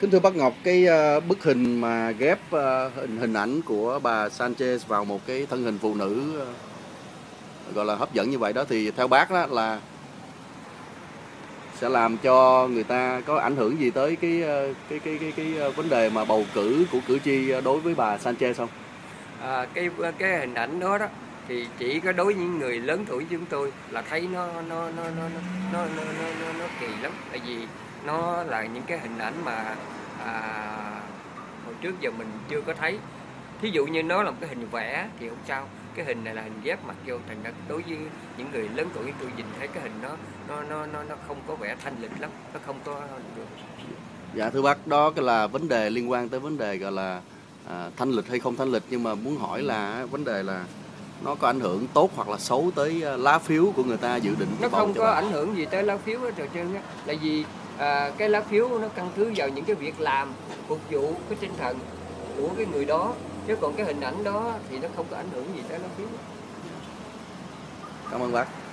Kính thưa bác Ngọc, cái bức hình mà ghép hình ảnh của bà Sanchez vào một cái thân hình phụ nữ gọi là hấp dẫn như vậy đó, thì theo bác đó là sẽ làm cho người ta có ảnh hưởng gì tới cái vấn đề mà bầu cử của cử tri đối với bà Sanchez không? Cái hình ảnh đó thì chỉ có đối với những người lớn tuổi chúng tôi là thấy nó kỳ lắm, tại vì nó là những cái hình ảnh mà hồi trước giờ mình chưa có thấy. Thí dụ như nó là một cái hình vẽ thì không sao, cái hình này là hình ghép mặc vô, thành ra đối với những người lớn tuổi tôi nhìn thấy cái hình nó không có vẻ thanh lịch lắm, nó không có được. Dạ thưa bác, đó là vấn đề liên quan tới vấn đề gọi là thanh lịch hay không thanh lịch, nhưng mà muốn hỏi là vấn đề là nó có ảnh hưởng tốt hoặc là xấu tới lá phiếu của người ta dự định? Nó không có ảnh hưởng gì tới lá phiếu hết trò chơi, là vì cái lá phiếu nó căn cứ vào những cái việc làm phục vụ cái tinh thần của cái người đó, chứ còn cái hình ảnh đó thì nó không có ảnh hưởng gì tới lá phiếu. Cảm ơn bác.